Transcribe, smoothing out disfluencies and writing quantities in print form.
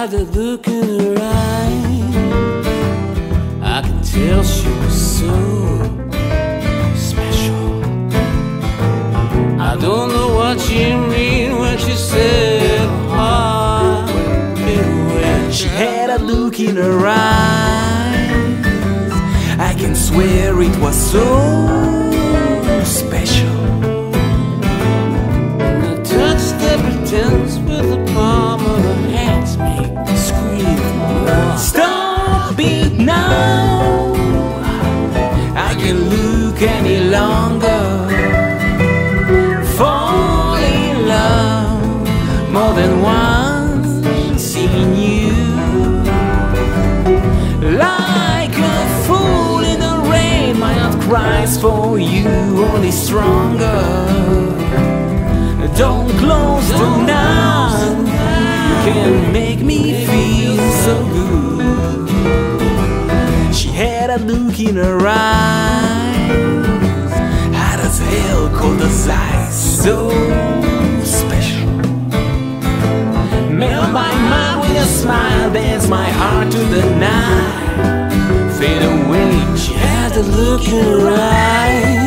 had that look in her eye. I could tell she was so special. I don't know what she meant when she said hi. She had a look in her eyes. I can swear it was so special. I touched the pretense with the palm of her hands, make me scream. Stop it now! I can't look any longer. Fall in love more than once, seeing you like a fool in the rain. My heart cries for you, only stronger. Don't close tonight. You can make me feel so good. She had a look in her eyes, hot as hell, cold as ice, so special. Melt my mind with a smile, dance my heart to the night, fade away. She had a look in her eyes.